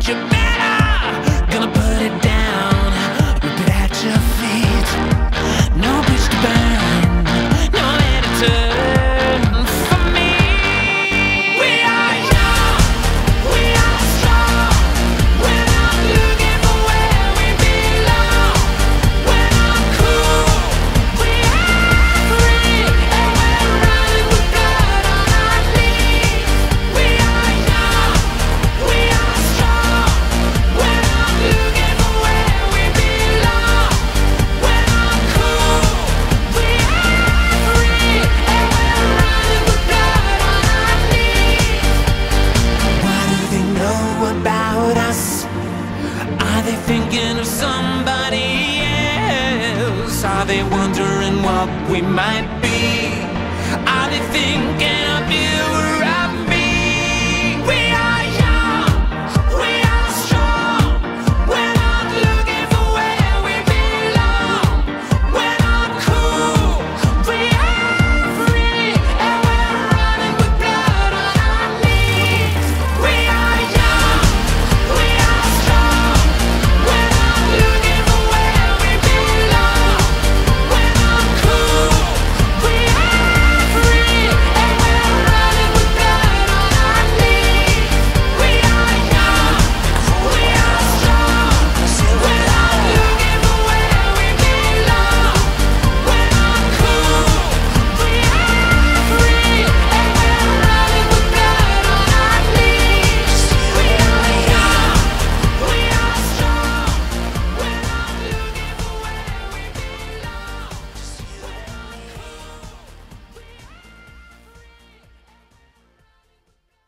think you better. Gonna put it down, whip it at your feet. No bitch to burn, no editor. Thinking of somebody else? Are they wondering what we might be? Are they thinking of you?